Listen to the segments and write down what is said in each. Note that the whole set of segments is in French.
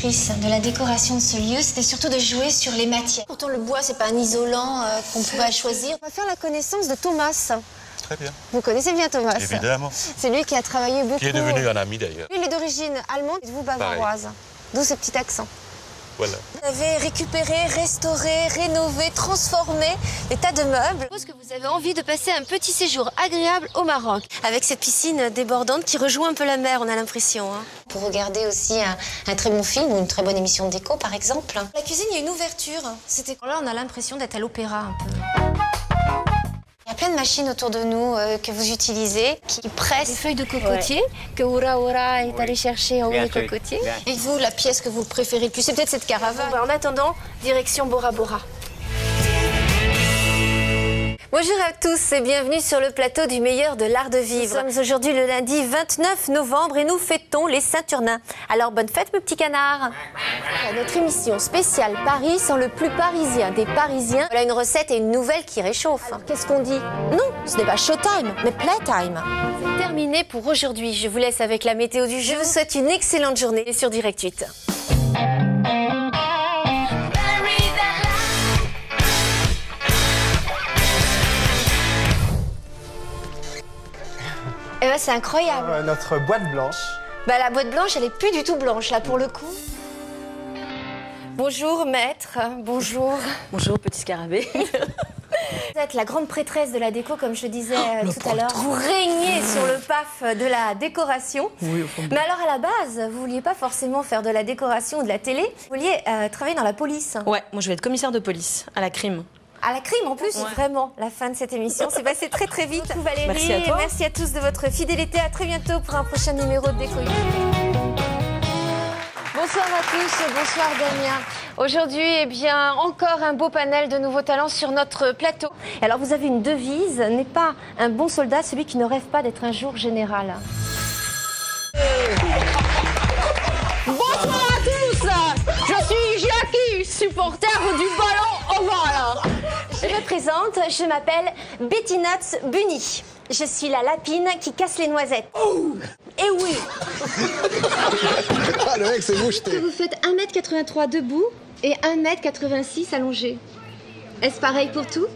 directrice de la décoration de ce lieu, c'était surtout de jouer sur les matières. Pourtant, le bois, c'est pas un isolant qu'on pourrait choisir. On va faire la connaissance de Thomas. Très bien. Vous connaissez bien Thomas. Évidemment. C'est lui qui a travaillé beaucoup. Qui est devenu un ami, d'ailleurs. Lui, il est d'origine allemande, vous bavaroise. D'où ce petit accent. Voilà. Vous avez récupéré, restauré, rénové, transformé des tas de meubles. Je pense que vous avez envie de passer un petit séjour agréable au Maroc. Avec cette piscine débordante qui rejoint un peu la mer, on a l'impression. Hein. Pour regarder aussi un très bon film ou une très bonne émission de déco, par exemple. La cuisine, il y a une ouverture. Là, on a l'impression d'être à l'opéra un peu. Il y a plein de machines autour de nous que vous utilisez, qui pressent des feuilles de cocotier, que Oura est allé chercher en haut des cocotiers. Et vous, la pièce que vous préférez le plus, c'est peut-être cette caravane. En attendant, direction Bora Bora. Bonjour à tous et bienvenue sur le plateau du meilleur de l'art de vivre. Nous sommes aujourd'hui le lundi 29 novembre et nous fêtons les Saint-Turnins. Alors bonne fête mes petits canards. Voilà notre émission spéciale Paris sans le plus parisien des parisiens. Voilà une recette et une nouvelle qui réchauffe. Qu'est-ce qu'on dit? Non, ce n'est pas showtime, mais playtime. C'est terminé pour aujourd'hui. Je vous laisse avec la météo du jour. Je vous souhaite une excellente journée et sur Direct 8. Eh ben, c'est incroyable. Alors, notre boîte blanche. Bah, la boîte blanche, elle est plus du tout blanche, là, pour le coup. Bonjour, maître. Bonjour. Bonjour, petit scarabée. Vous êtes la grande prêtresse de la déco, comme je disais tout à l'heure. Vous régnez sur le PAF de la décoration. Oui, au fond. Mais alors, à la base, vous vouliez pas forcément faire de la décoration ou de la télé. Vous vouliez travailler dans la police. Ouais, moi, je vais être commissaire de police, à la crime. À la crime en plus, vraiment, la fin de cette émission s'est passée très très vite. Merci Valérie, merci à toi. Merci à tous de votre fidélité. À très bientôt pour un prochain numéro de Déco-Yous. Bonsoir à tous, bonsoir Damien. Aujourd'hui, eh bien, encore un beau panel de nouveaux talents sur notre plateau. Alors vous avez une devise, n'est pas un bon soldat celui qui ne rêve pas d'être un jour général. Bonsoir à tous, je suis Jackie, supporter du ballon ovale. Je me présente, je m'appelle Betty Nuts Bunny. Je suis la lapine qui casse les noisettes. Oh. Eh oui. Ah, le mec, c'est moucheté. Vous faites 1m83 debout et 1m86 allongé. Est-ce pareil pour tout?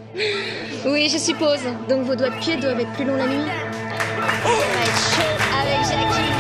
Oui, je suppose. Donc vos doigts de pied doivent être plus longs la nuit. Oh. On va être chaud avec Jackie.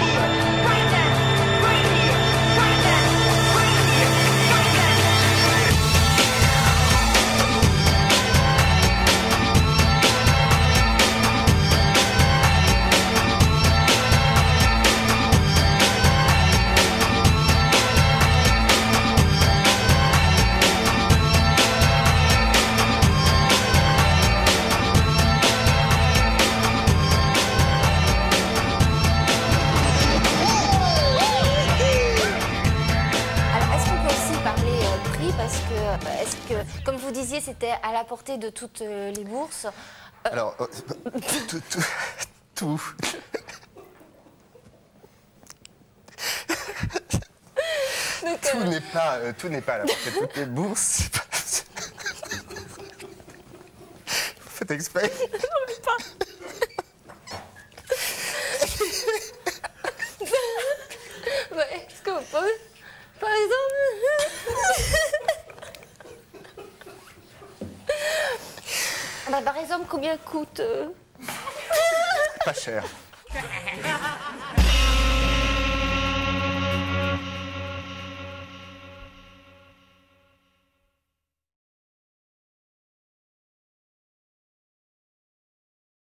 Comme vous disiez, c'était à la portée de toutes les bourses. Alors, tout. Donc, tout n'est pas à la portée de toutes les bourses. Vous faites exprès. J'en veux pas. Est-ce qu'on pose, par exemple? Bah, par exemple, combien coûte? Pas cher.